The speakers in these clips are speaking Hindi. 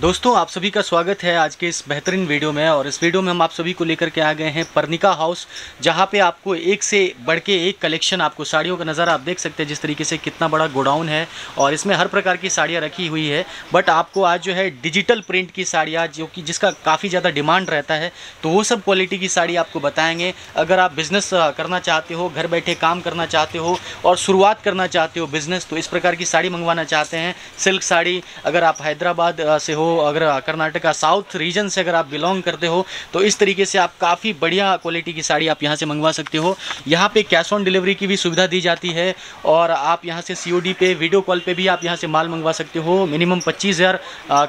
दोस्तों आप सभी का स्वागत है आज के इस बेहतरीन वीडियो में। और इस वीडियो में हम आप सभी को लेकर के आ गए हैं पर्निका हाउस, जहां पे आपको एक से बढ़ के एक कलेक्शन आपको साड़ियों का नज़ारा आप देख सकते हैं। जिस तरीके से कितना बड़ा गोडाउन है और इसमें हर प्रकार की साड़ियां रखी हुई है। बट आपको आज जो है डिजिटल प्रिंट की साड़ियाँ जो कि जिसका काफ़ी ज़्यादा डिमांड रहता है, तो वो सब क्वालिटी की साड़ी आपको बताएँगे। अगर आप बिज़नेस करना चाहते हो, घर बैठे काम करना चाहते हो और शुरुआत करना चाहते हो बिज़नेस, तो इस प्रकार की साड़ी मंगवाना चाहते हैं। सिल्क साड़ी अगर आप हैदराबाद से हो, अगर कर्नाटका साउथ रीजन से अगर आप बिलोंग करते हो, तो इस तरीके से आप काफ़ी बढ़िया क्वालिटी की साड़ी आप यहां से मंगवा सकते हो। यहां पे कैश ऑन डिलीवरी की भी सुविधा दी जाती है और आप यहां से COD पे वीडियो कॉल पे भी आप यहां से माल मंगवा सकते हो। मिनिमम 25,000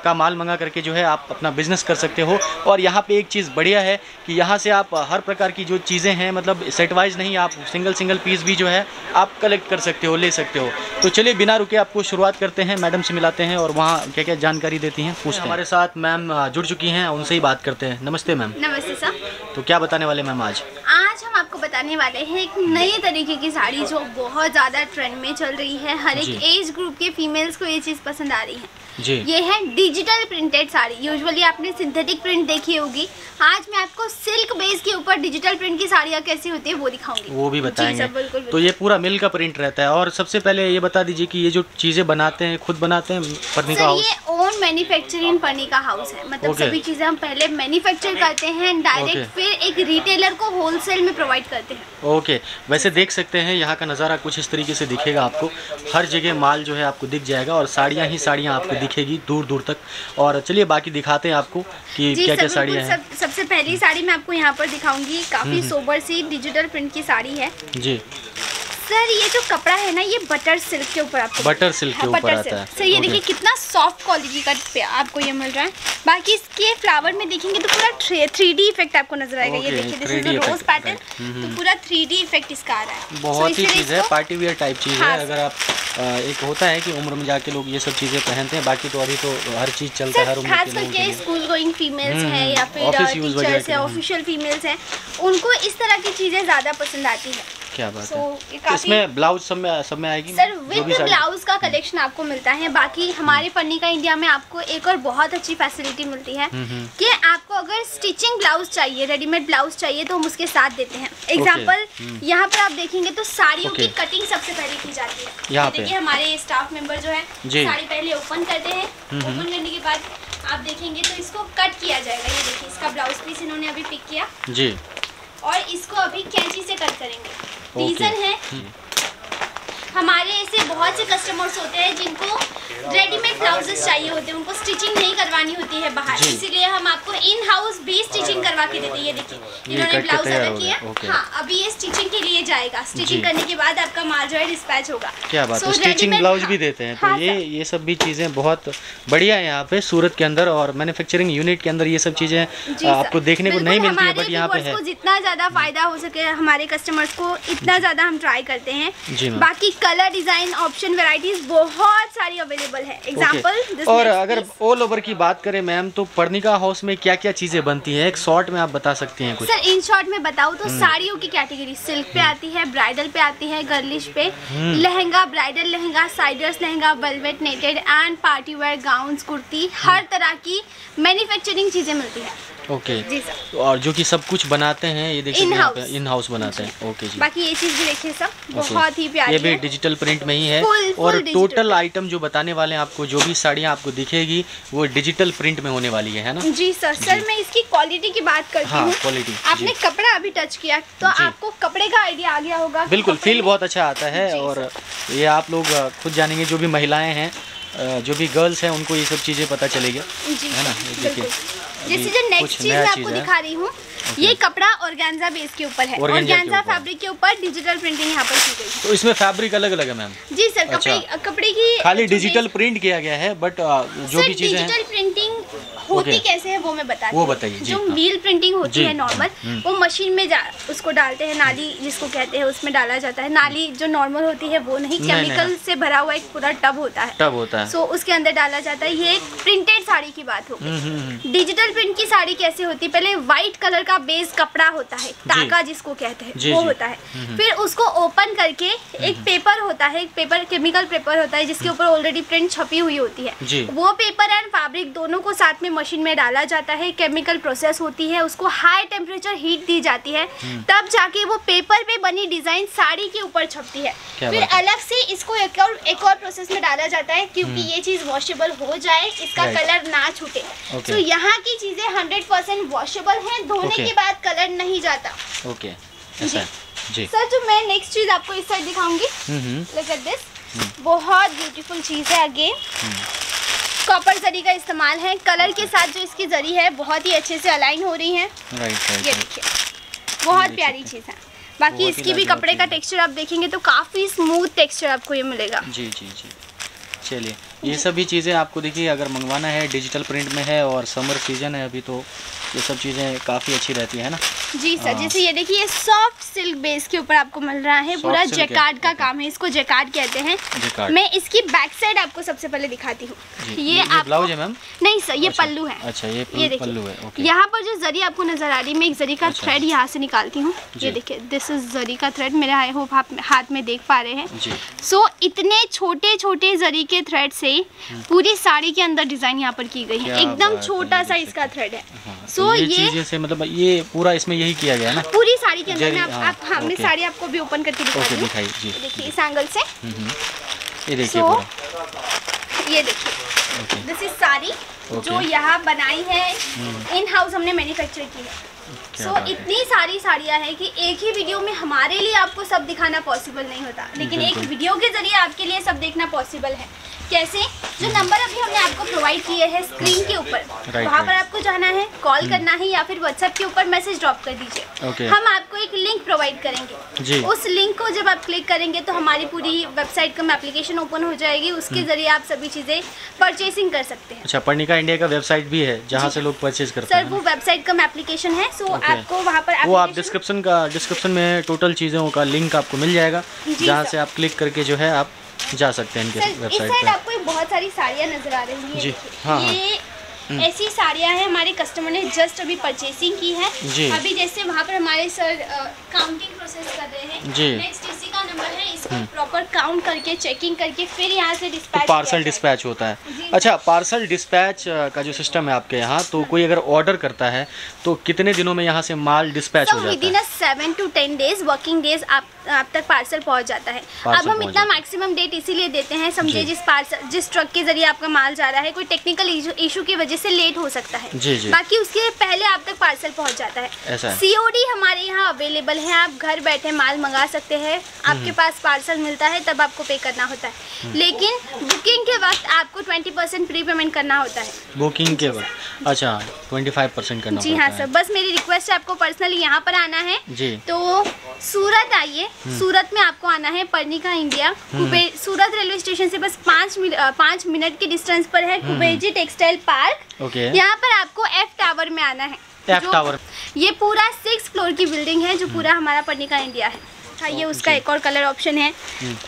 का माल मंगा करके जो है आप अपना बिजनेस कर सकते हो। और यहाँ पर एक चीज़ बढ़िया है कि यहाँ से आप हर प्रकार की जो चीज़ें हैं, मतलब सेट वाइज नहीं, आप सिंगल सिंगल पीस भी जो है आप कलेक्ट कर सकते हो, ले सकते हो। तो चलिए बिना रुके आपको शुरुआत करते हैं, मैडम से मिलाते हैं और वहाँ क्या क्या जानकारी देती हैं पूछते हैं। हमारे साथ मैम जुड़ चुकी हैं, उनसे ही बात करते हैं। नमस्ते मैम। नमस्ते सर। तो क्या बताने वाले मैम आज? आज हम आपको बताने वाले हैं एक नई तरीके की साड़ी जो बहुत ज़्यादा ट्रेंड में चल रही है। हर एक एज ग्रुप के फीमेल्स को ये चीज़ पसंद आ रही है। जी। ये है डिजिटल प्रिंटेड साड़ी। यूजुअली आपने सिंथेटिक प्रिंट देखी होगी, आज मैं आपको सिल्क बेस के ऊपर डिजिटल प्रिंट की साड़ियाँ कैसी होती है वो दिखाऊंगी, वो भी बताएंगे। बिल्कुल। तो ये पूरा मिल का प्रिंट रहता है। और सबसे पहले ये बता दीजिए कि ये जो चीज़ें बनाते हैं, खुद बनाते हैं पर्निका हाउस? ये ओन मैन्युफैक्चरिंग पर्निका हाउस है, मतलब सभी चीज़ें हम पहले मैन्युफैक्चर करते हैं, डायरेक्ट फिर एक रिटेलर को होलसेल में प्रोवाइड करते हैं। ओके, वैसे देख सकते हैं यहाँ का नज़ारा कुछ इस तरीके से दिखेगा आपको। हर जगह माल जो है आपको दिख जाएगा और साड़ियाँ ही साड़ियाँ आपको दिखेगी दूर दूर तक। और चलिए बाकी दिखाते हैं आपको कि क्या क्या साड़ियाँ हैं। सबसे पहली साड़ी मैं आपको यहाँ पर दिखाऊंगी, काफी सोबर सी डिजिटल प्रिंट की साड़ी है। जी सर, ये जो कपड़ा है ना, ये बटर सिल्क के ऊपर आपको बटर सिल्क के ऊपर आता है। सर ये देखिए कितना सॉफ्ट क्वालिटी का पे आपको ये मिल रहा है। बाकी इसके फ्लावर में देखेंगे तो पूरा 3D इफेक्ट आपको नजर आएगा। ये देखिए दिस इज रोज पैटर्न, तो पूरा 3D इफेक्ट इसका आ रहा है। बहुत ही चीज है, पार्टी वियर टाइप चीज है। अगर आप एक होता है कि उम्र में जाके लोग ये सब चीजें पहनते हैं, बाकी तो अभी तो हर चीज चलता है हर उम्र के लोग। खासकर स्कूल गोइंग फीमेल्स है या फिर टीचर्स है, ऑफिशियल फीमेल्स है, उनको इस तरह की चीजें ज्यादा पसंद आती है। क्या बात है। इसमें ब्लाउज सब में आएगी सर, विद ब्लाउज का कलेक्शन आपको मिलता है। बाकी हमारे पर्निका इंडिया में आपको एक और बहुत अच्छी फैसिलिटी मिलती है कि आपको अगर स्टिचिंग ब्लाउज चाहिए, रेडीमेड ब्लाउज चाहिए, तो हम उसके साथ देते हैं। एग्जांपल यहाँ पर आप देखेंगे तो साड़ियों की कटिंग सबसे पहले की जाती है। यहाँ देखिए हमारे स्टाफ मेंबर जो है साड़ी पहले ओपन करते हैं, ओपन करने के बाद आप देखेंगे तो इसको कट किया जाएगा। ये देखिए इसका ब्लाउज पीस इन्होंने अभी पिक किया जी, और इसको अभी कैंची से कट करेंगे। रीजन है हमारे ऐसे बहुत से कस्टमर्स होते हैं जिनको रेडीमेड ब्लाउजेस चाहिए होते हैं, उनको स्टिचिंग नहीं करवानी होती है बाहर, इसीलिए हम आपको इन हाउस भी स्टिचिंग करवा के देते हैं। ये देखिए इन्होंने ब्लाउज अलग किया, हाँ अभी ये स्टिचिंग के लिए जाएगा। स्टिचिंग करने के बाद आपका माल जो है डिस्पैच होगा। क्या बात है, स्टिचिंग ब्लाउज भी देते हैं। तो ये सब भी चीज़ें बहुत बढ़िया है यहाँ पे सूरत के अंदर, और मैन्युफैक्चरिंग यूनिट के अंदर ये सब चीज़ें आपको देखने को नहीं मिलती है, बट यहाँ पे है। जितना ज़्यादा फायदा हो सके हमारे कस्टमर्स को इतना ज़्यादा हम ट्राई करते हैं। बाकी कलर डिजाइन ऑप्शन वैरायटीज बहुत सारी अवेलेबल है। एग्जांपल और अगर ऑल ओवर की बात करें मैम, तो पर्निका हाउस में क्या क्या चीजें बनती है, एक शॉर्ट में आप बता सकती हैं कुछ? सर इन शॉर्ट में बताऊं तो साड़ियों की कैटेगरी सिल्क पे आती है, ब्राइडल पे आती है, गर्लिश पे, लहंगा, ब्राइडल लहंगा, साइडर्स lehenga, velvet netted and party wear gowns, kurti, हर तरह की मैन्युफैक्चरिंग चीजें मिलती है। ओके जी सर। और जो कि सब कुछ बनाते हैं ये देखिए, इन हाउस बनाते हैं। ओके जी। बाकी ये चीज भी देखिए सब बहुत ही प्यारी, ये भी डिजिटल प्रिंट में ही है। और टोटल आइटम जो बताने वाले हैं आपको, जो भी साड़ियाँ आपको दिखेगी वो डिजिटल प्रिंट में होने वाली है ना? जी सर। सर मैं इसकी क्वालिटी की बात करती हूँ। क्वालिटी आपने कपड़ा अभी टच किया तो आपको कपड़े का आइडिया आ गया होगा। बिल्कुल, फील बहुत अच्छा आता है। और ये आप लोग खुद जानेंगे, जो भी महिलाएं हैं, जो भी गर्ल्स हैं, उनको ये सब चीज़ें पता चलेगी, है ना? देखिए जैसे जो नेक्स्ट चीज़ मैं आपको दिखा रही हूँ, ये कपड़ा ऑर्गेन्जा बेस के ऊपर है। ऑर्गेन्जा फैब्रिक के ऊपर डिजिटल प्रिंटिंग यहाँ पर की गई है। तो इसमें फैब्रिक अलग अलग है मैम? जी सर। कपड़े की खाली डिजिटल प्रिंट किया गया है, बट जो भी चीजें डिजिटल प्रिंटिंग होती कैसे है वो मैं बताती हूँ। वो बताइए। जो मील प्रिंटिंग होती है नॉर्मल, वो मशीन में उसको डालते हैं, नाली जिसको कहते हैं उसमें डाला जाता है। नाली जो नॉर्मल होती है वो नहीं, केमिकल से भरा हुआ एक पूरा टब होता है, सो उसके अंदर डाला जाता है। ये प्रिंटेड साड़ी की बात होगी। डिजिटल प्रिंट की साड़ी कैसे होती है, पहले व्हाइट कलर का बेस कपड़ा होता है, तागा जिसको कहते हैं वो होता है। फिर उसको ओपन करके एक पेपर होता है, एक पेपर केमिकल पेपर होता है जिसके ऊपर ऑलरेडी प्रिंट छपी हुई होती है। वो पेपर एंड फैब्रिक दोनों को साथ में मशीन में डाला जाता है, केमिकल प्रोसेस होती है, उसको हाई टेम्परेचर हीट दी जाती है, तब जाके वो पेपर पे बनी डिजाइन साड़ी के ऊपर छपती है। फिर अलग से इसको एक और प्रोसेस में डाला जाता है क्योंकि ये चीज वॉशेबल हो जाए, इसका कलर ना छूटे। तो यहाँ की चीजें 100% वॉशेबल हैं, धोने के बाद कलर नहीं जाता। ऐसा जी सर। जो मैं नेक्स्ट चीज आपको इस साइड दिखाऊंगी, लुक एट दिस, बहुत ब्यूटीफुल चीज है। अगेन कॉपर जरी का इस्तेमाल है, कलर के साथ जो इसकी जरी है बहुत ही अच्छे से अलाइन हो रही है। ये देखिए, बहुत प्यारी चीज है। बाकी इसकी भी कपड़े का टेक्सचर आप देखेंगे तो काफी स्मूथ टेक्सचर आपको ये मिलेगा। जी जी जी, चलिए ये सभी चीज़ें आपको देखिए अगर मंगवाना है, डिजिटल प्रिंट में है और समर सीजन है अभी, तो ये सब चीज़ें काफ़ी अच्छी रहती है ना। जी सर। जैसे ये देखिए, ये सॉफ्ट सिल्क बेस के ऊपर आपको मिल रहा है, पूरा जैकार्ड का काम है, इसको जैकार्ड कहते हैं। मैं इसकी बैक साइड आपको सबसे पहले दिखाती हूँ। ये ब्लाउज है मैम? नहीं सर, ये पल्लू है। अच्छा, ये पल्लू है। यहाँ पर जो जरी आपको नजर आ रही है, मैं एक जरी का थ्रेड यहाँ से निकालती हूँ। ये देखिए, दिस इज जरी का थ्रेड, मेरे आई होप आप हाथ में देख पा रहे हैं। सो इतने छोटे छोटे जरी के थ्रेड से पूरी साड़ी के अंदर डिजाइन यहाँ पर की गई है। एकदम छोटा सा इसका थ्रेड है। सो ये मतलब ये पूरा इसमें यही किया गया ना, पूरी साड़ी के अंदर। हमने साड़ी आपको भी ओपन करके दिखाई। देखिए इस एंगल से ये देखिए, ये देखिए दिस इज साड़ी जो यहाँ बनाई है, इन हाउस हमने मैन्युफैक्चर की है। सो इतनी सारी साड़ियाँ हैं कि एक ही वीडियो में हमारे लिए आपको सब दिखाना पॉसिबल नहीं होता, लेकिन एक वीडियो के जरिए आपके लिए सब देखना पॉसिबल है। कैसे? जो नंबर अभी हमने आपको प्रोवाइड किए हैं स्क्रीन के ऊपर, वहाँ पर आपको जाना है, कॉल करना है या फिर व्हाट्सएप के ऊपर मैसेज ड्रॉप कर दीजिए। हम आपको एक लिंक प्रोवाइड करेंगे जी। उस लिंक को जब आप क्लिक करेंगे तो हमारी पूरी वेबसाइट का एप्लीकेशन ओपन हो जाएगी, उसके जरिए आप सभी चीज़ें परचेसिंग कर सकते हैं। अच्छा, पर्निका इंडिया का वेबसाइट भी है जहाँ से लोग परचेज करते हैं? सर वो वेबसाइट का एप्लीकेशन है। सो आपको वहाँ पर वो आप डिस्क्रिप्शन में टोटल चीज़ों का लिंक आपको मिल जाएगा, जहाँ से आप क्लिक करके जो है आप जा सकते हैं इनके वेबसाइट पे। आपको बहुत सारी साड़ियाँ नजर आ रही हैं जी। हाँ, ये ऐसी साड़ियाँ हैं हमारे कस्टमर ने जस्ट अभी परचेसिंग की है जी। अभी जैसे वहाँ पर हमारे सर काउंटिंग प्रोसेस कर रहे हैं जी। नेक्स्ट इसी का नंबर है, इसको प्रॉपर काउंट करके चेकिंग करके फिर यहाँ से डिस्पैच, पार्सल डिस्पैच होता है। अच्छा, पार्सल डिस्पैच का जो सिस्टम है आपके यहाँ, तो कोई अगर ऑर्डर करता है तो कितने दिनों में यहाँ से माल डिस्पैच हो जाता है? Within 7 to 10 days working days आप तक पार्सल पहुँच जाता है। अब हम इतना मैक्सिमम डेट इसीलिए देते हैं, समझे जिस ट्रक के जरिए आपका माल जा रहा है कोई टेक्निकल इशू की वजह से लेट हो सकता है जी जी। बाकी उसके पहले आप तक पार्सल पहुँच जाता है। COD हमारे यहाँ अवेलेबल है, आप घर बैठे माल मंगा सकते हैं, आपके पास पार्सल मिलता है तब आपको पे करना होता है, लेकिन बुकिंग के वक्त आपको 20% प्री पेमेंट करना होता है बुकिंग के वक्त। अच्छा, 25% करना जी हाँ सर। बस मेरी रिक्वेस्ट है आपको पर्सनली यहाँ पर आना है जी। तो सूरत आइए, सूरत में आपको आना है Parnika India. Surat railway station से बस 5 मिनट के डिस्टेंस पर है कुबेजी टेक्सटाइल पार्क। यहाँ पर आपको F Tower में आना है। F Tower ये पूरा 6 फ्लोर की बिल्डिंग है जो पूरा हमारा पर्निका इंडिया है। हाँ, ये उसका एक और कलर ऑप्शन है।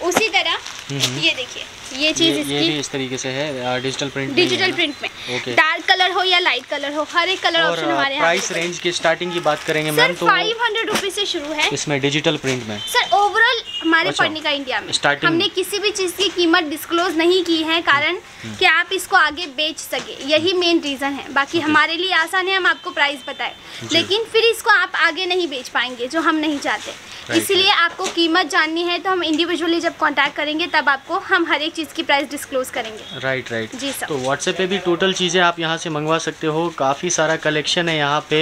उसी तरह ये देखिए, ये चीज इसकी इस तरीके से है डिजिटल प्रिंट में डार्क कलर हो या लाइट कलर हो, हर एक कलर ऑप्शन हमारे यहाँ। प्राइस रेंज की स्टार्टिंग की बात करेंगे मैम तो 500 रुपीज से शुरू है इसमें डिजिटल प्रिंट में। सर ओवरऑल हमारे पर्निका इंडिया में हमने किसी भी चीज की कीमत डिस्क्लोज नहीं की है, कारण कि आप इसको आगे बेच सके, यही मेन रीजन है। बाकी हमारे लिए आसान है, हम आपको प्राइस बताएं, लेकिन फिर इसको आप आगे नहीं बेच पाएंगे, जो हम नहीं चाहते। इसीलिए आपको कीमत जाननी है तो हम इंडिविजुअली जब कॉन्टैक्ट करेंगे तब आपको हम हर एक चीज की प्राइस डिस्क्लोज करेंगे। राइट जी सर। तो व्हाट्सएप पे भी टोटल चीजें आप यहाँ से मंगवा सकते हो, काफी सारा कलेक्शन है यहाँ पे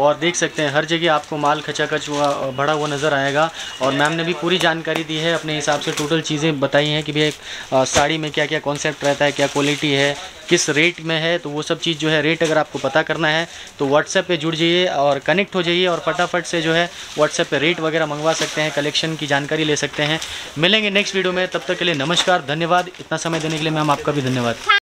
और देख सकते हैं हर जगह आपको माल खचाखच भरा हुआ नजर आएगा। और मैम ने भी पूरी जानकारी दी है, अपने हिसाब से टोटल चीज़ें बताई हैं कि भाई एक साड़ी में क्या क्या कॉन्सेप्ट रहता है, क्या क्वालिटी है, किस रेट में है। तो वो सब चीज़ जो है, रेट अगर आपको पता करना है तो व्हाट्सएप पे जुड़ जाइए और कनेक्ट हो जाइए और फटाफट से जो है व्हाट्सएप पे रेट वगैरह मंगवा सकते हैं, कलेक्शन की जानकारी ले सकते हैं। मिलेंगे नेक्स्ट वीडियो में, तब तक के लिए नमस्कार, धन्यवाद। इतना समय देने के लिए मैम आपका भी धन्यवाद।